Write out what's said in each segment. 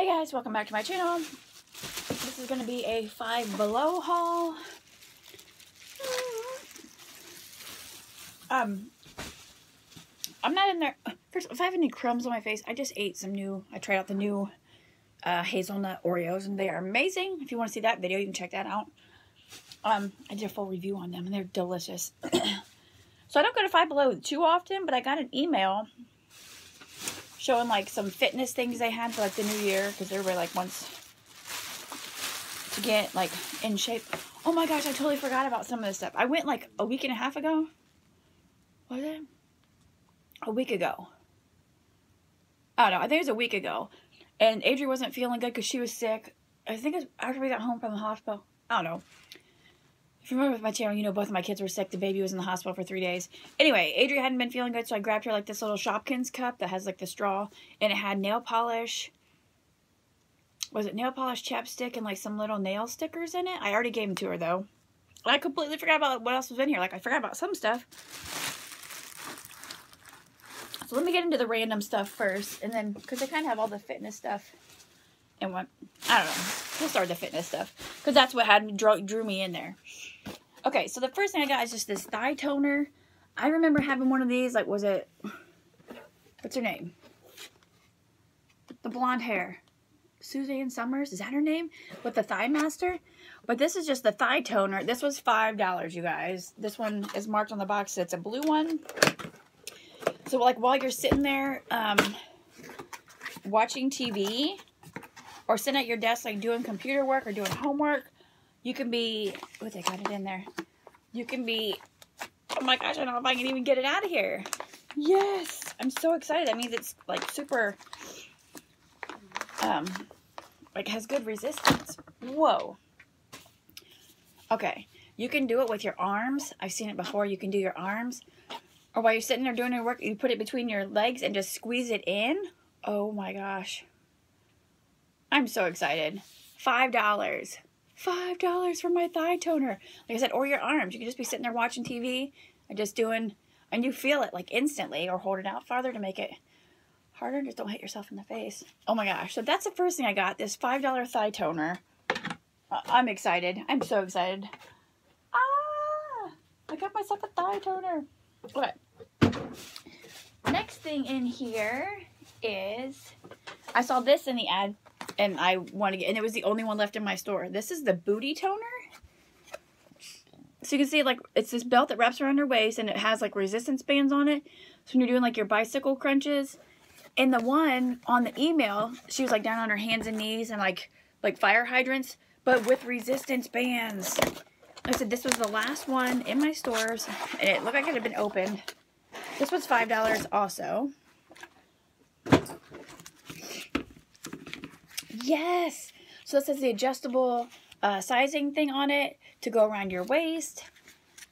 Hey guys, welcome back to my channel. This is going to be a Five Below haul. I'm not in there. First, if I have any crumbs on my face, I just ate some new, I tried out the new hazelnut Oreos and they are amazing. If you want to see that video, you can check that out. I did a full review on them and they're delicious. So I don't go to Five Below too often, but I got an email showing like some fitness things they had for like the new year, because everybody like wants to get like in shape. Oh my gosh, I totally forgot about some of this stuff. I went like a week and a half ago. Was it? A week ago. I don't know. I think it was a week ago. And Adri wasn't feeling good because she was sick. I think it was after we got home from the hospital. I don't know. If you remember with my channel, you know both of my kids were sick. The baby was in the hospital for 3 days. Anyway, Adria hadn't been feeling good, so I grabbed her like this little Shopkins cup that has like the straw, and it had nail polish. Was it nail polish, chapstick, and like some little nail stickers in it? I already gave them to her though. I completely forgot about what else was in here. Like I forgot about some stuff. So let me get into the random stuff first, and then because they kind of have all the fitness stuff. And what, I don't know. We'll start the fitness stuff because that's what had me drew me in there. Okay, so the first thing I got is just this thigh toner. I remember having one of these. Like, was it? What's her name? The blonde hair, Suzanne Summers. Is that her name? With the Thigh Master. But this is just the thigh toner. This was $5, you guys. This one is marked on the box. It's a blue one. So, like, while you're sitting there watching TV or sitting at your desk, like doing computer work or doing homework, you can be, oh, they got it in there. You can be, oh my gosh, I don't know if I can even get it out of here. Yes, I'm so excited. That means it's like super, like has good resistance. Whoa. Okay, you can do it with your arms. I've seen it before. You can do your arms. Or while you're sitting there doing your work, you put it between your legs and just squeeze it in. Oh my gosh. I'm so excited. $5. $5 for my thigh toner. Like I said, or your arms. You can just be sitting there watching TV and just doing, and you feel it like instantly, or hold it out farther to make it harder. Just don't hit yourself in the face. Oh my gosh. So that's the first thing I got, this $5 thigh toner. I'm excited. I'm so excited. Ah! I got myself a thigh toner. Okay. Next thing in here is, I saw this in the ad. And I want to get, and it was the only one left in my store. This is the booty toner. So you can see, like, it's this belt that wraps around your waist, and it has like resistance bands on it. So when you're doing like your bicycle crunches, and the one on the email, she was like down on her hands and knees and like fire hydrants, but with resistance bands. Like I said, this was the last one in my stores, and it looked like it had been opened. This was $5 also. Yes, so this has the adjustable sizing thing on it to go around your waist,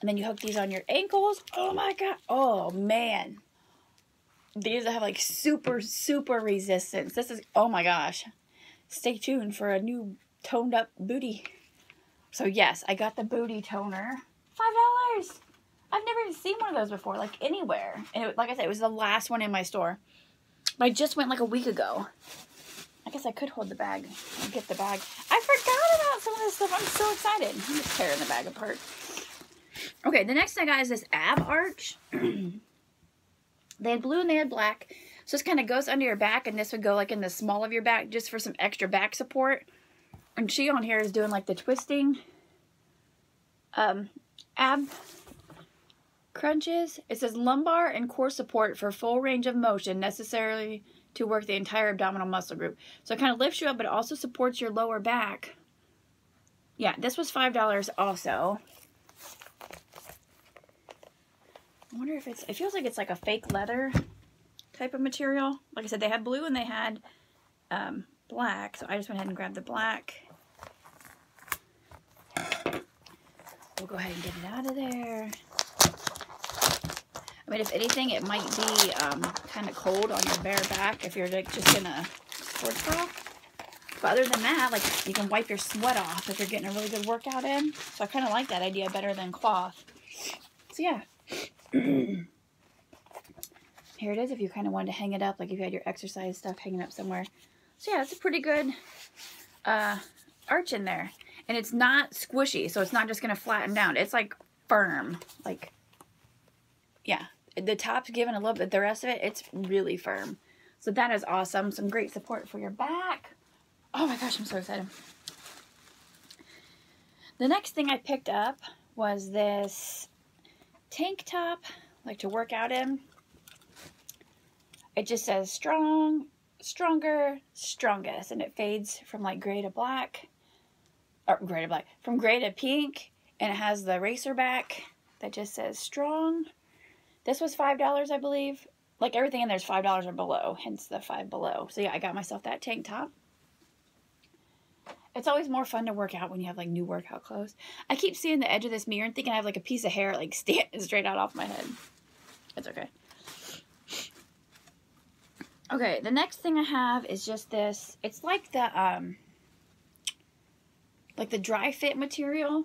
and then you hook these on your ankles. Oh my god, oh man, these have like super resistance. This is, oh my gosh, stay tuned for a new toned up booty. So yes, I got the booty toner, $5. I've never even seen one of those before, like anywhere, and it, like I said, it was the last one in my store, but I just went like a week ago. I guess I could hold the bag and get the bag. I forgot about some of this stuff. I'm so excited. I'm just tearing the bag apart. Okay, the next thing I got is this ab arch. They had blue and they had black. So this kind of goes under your back, and this would go like in the small of your back just for some extra back support. And she on here is doing like the twisting ab crunches. It says lumbar and core support for full range of motion necessarily to work the entire abdominal muscle group. So it kind of lifts you up, but it also supports your lower back. Yeah, this was $5 also. I wonder if it's, it feels like it's like a fake leather type of material. Like I said, they had blue and they had black. So I just went ahead and grabbed the black. We'll go ahead and get it out of there. I mean, if anything, it might be kind of cold on your bare back if you're like just in a sports bra. But other than that, like you can wipe your sweat off if you're getting a really good workout in. So I kind of like that idea better than cloth. So yeah. Here it is if you kind of wanted to hang it up, like if you had your exercise stuff hanging up somewhere. So yeah, it's a pretty good arch in there. And it's not squishy, so it's not just going to flatten down. It's like firm. Like, yeah. The top's given a little bit. The rest of it, it's really firm. So that is awesome. Some great support for your back. Oh my gosh, I'm so excited. The next thing I picked up was this tank top. I like to work out in. It just says strong, stronger, strongest. And it fades from like gray to black. Or gray to black. From gray to pink. And it has the racer back that just says strong. This was $5, I believe. Like everything in there is $5 or below, hence the Five Below. So yeah, I got myself that tank top. It's always more fun to work out when you have like new workout clothes. I keep seeing the edge of this mirror and thinking I have like a piece of hair like standing straight out off my head. It's okay. Okay, the next thing I have is just this. It's like the dry fit material.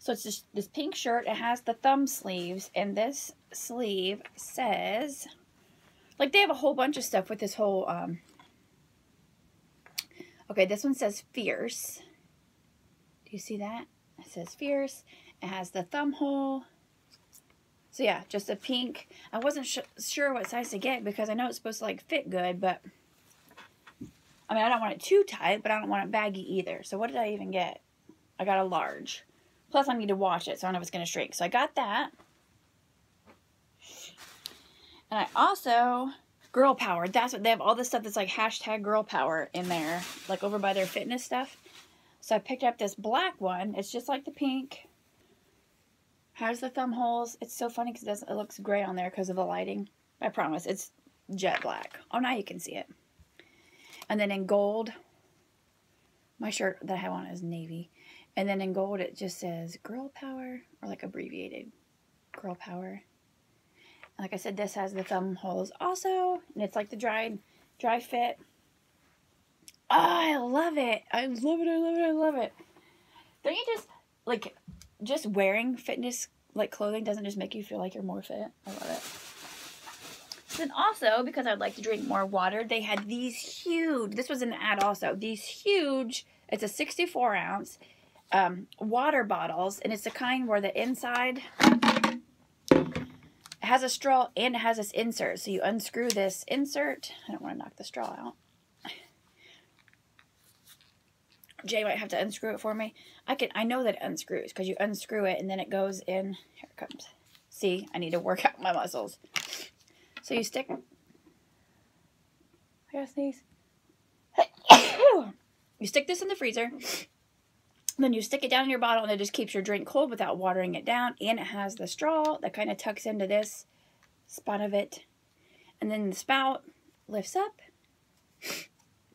So it's just this pink shirt. It has the thumb sleeves, and this sleeve says, like they have a whole bunch of stuff with this whole, okay, this one says fierce. Do you see that? It says fierce. It has the thumb hole. So yeah, just a pink. I wasn't sure what size to get because I know it's supposed to like fit good, but I mean, I don't want it too tight, but I don't want it baggy either. So what did I even get? I got a large. Plus I need to wash it, so I don't know if it's going to shrink. So I got that. And I also, girl power. That's what, they have all this stuff that's like hashtag girl power in there. Like over by their fitness stuff. So I picked up this black one. It's just like the pink. Has the thumb holes. It's so funny because it looks gray on there because of the lighting. I promise. It's jet black. Oh, now you can see it. And then in gold. My shirt that I have on is navy. And then in gold, it just says girl power, or like abbreviated girl power. And like I said, this has the thumb holes also, and it's like the dry fit. Oh, I love it. I love it. I love it. I love it. Don't you just wearing fitness, like clothing doesn't just make you feel like you're more fit? I love it. Then also, because I'd like to drink more water, they had these huge, this was an ad also, these huge, it's a 64 ounce. Water bottles, and it's the kind where the inside has a straw and it has this insert. So you unscrew this insert. I don't want to knock the straw out. Jay might have to unscrew it for me. I know that it unscrews because you unscrew it and then it goes in. Here it comes. See, I need to work out my muscles. So you stick. I gotta sneeze. You stick this in the freezer. Then you stick it down in your bottle, and it just keeps your drink cold without watering it down. And it has the straw that kind of tucks into this spot of it. And then the spout lifts up.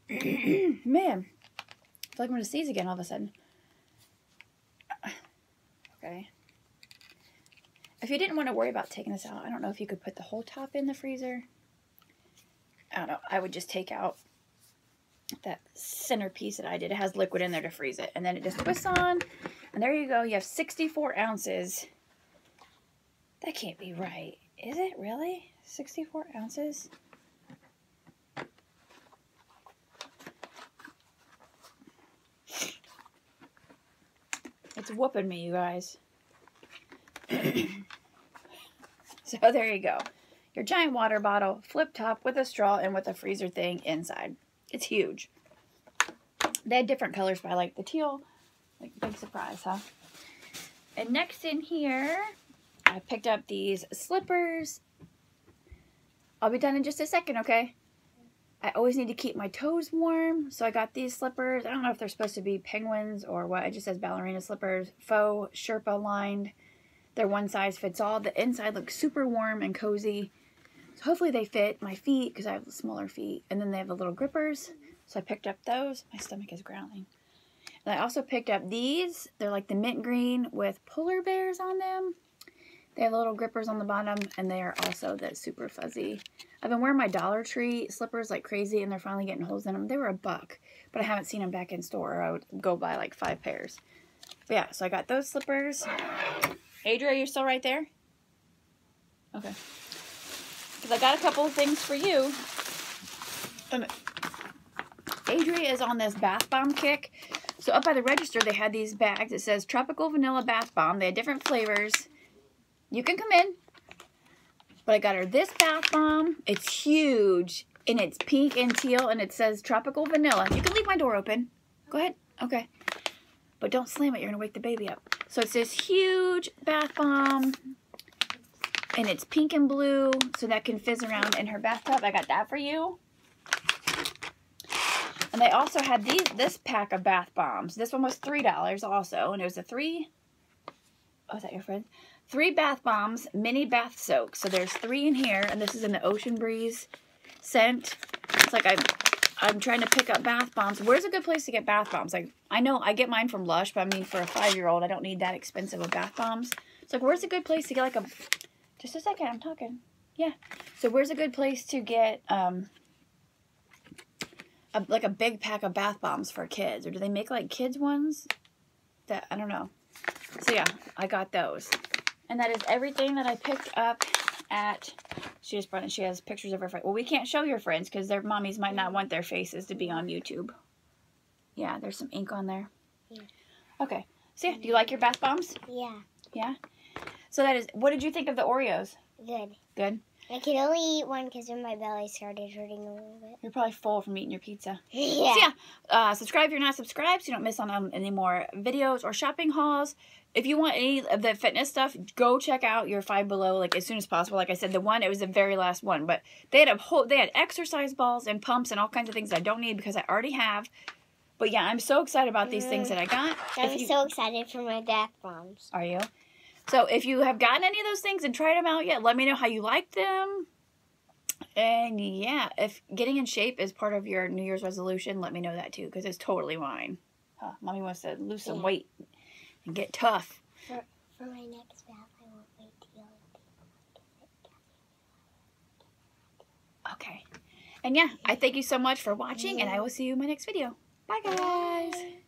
Man, I feel like I'm going to sneeze again all of a sudden. Okay. If you didn't want to worry about taking this out, I don't know if you could put the whole top in the freezer. I don't know. I would just take out that centerpiece that I did. It has liquid in there to freeze it, and then it just twists on, and there you go. You have 64 ounces. That can't be right, is it? Really? 64 ounces? It's whooping me, you guys. So there you go. Your giant water bottle, flip top with a straw and with a freezer thing inside. It's huge. They had different colors, but I like the teal. Like, big surprise, huh? And next in here, I picked up these slippers. I'll be done in just a second, okay? I always need to keep my toes warm, so I got these slippers. I don't know if they're supposed to be penguins or what. It just says ballerina slippers. Faux Sherpa lined. They're one size fits all. The inside looks super warm and cozy. So hopefully they fit my feet because I have smaller feet. And then they have the little grippers. So I picked up those. My stomach is growling. And I also picked up these. They're like the mint green with polar bears on them. They have little grippers on the bottom. And they are also the super fuzzy. I've been wearing my Dollar Tree slippers like crazy. And they're finally getting holes in them. They were $1. But I haven't seen them back in store. Or I would go buy like 5 pairs. But yeah, so I got those slippers. Adria, you're still right there? Okay. Because I got a couple of things for you. Adria is on this bath bomb kick. So up by the register, they had these bags. It says Tropical Vanilla Bath Bomb. They had different flavors. You can come in. But I got her this bath bomb. It's huge, and it's pink and teal, and it says Tropical Vanilla. You can leave my door open. Go ahead. Okay. But don't slam it. You're going to wake the baby up. So it's this huge bath bomb, and it's pink and blue, so that can fizz around in her bathtub. I got that for you. And they also had these, this pack of bath bombs. This one was $3 also, and it was a three, oh, is that your friend? 3 bath bombs, mini bath soak. So there's 3 in here, and this is in the Ocean Breeze scent. It's like I'm trying to pick up bath bombs. Where's a good place to get bath bombs? Like, I know I get mine from Lush, but I mean, for a 5-year-old, I don't need that expensive of bath bombs. It's like, where's a good place to get like a, just a second, I'm talking. Yeah. So where's a good place to get, like a big pack of bath bombs for kids? Or do they make like kids ones? That, I don't know. So yeah, I got those. And that is everything that I picked up at, she just brought in, she has pictures of her friends. Well, we can't show your friends because their mommies might not want their faces to be on YouTube. Yeah, there's some ink on there. Yeah. Okay. So yeah, do you like your bath bombs? Yeah. Yeah? So that is, what did you think of the Oreos? Good. Good? I can only eat one because my belly started hurting a little bit. You're probably full from eating your pizza. Yeah. So yeah, subscribe if you're not subscribed so you don't miss on any more videos or shopping hauls. If you want any of the fitness stuff, go check out your Five Below like as soon as possible. Like I said, the one, it was the very last one, but they had a whole, they had exercise balls and pumps and all kinds of things that I don't need because I already have. But yeah, I'm so excited about these things that I got. I'm so excited for my bath bombs. Are you? So if you have gotten any of those things and tried them out yet, let me know how you liked them. And yeah, if getting in shape is part of your New Year's resolution, let me know that too, because it's totally mine. Huh, Mommy wants to lose some weight and get tough. For my next bath, I won't wait to yell at people. Okay. And yeah, I thank you so much for watching, and I will see you in my next video. Bye, guys. Bye.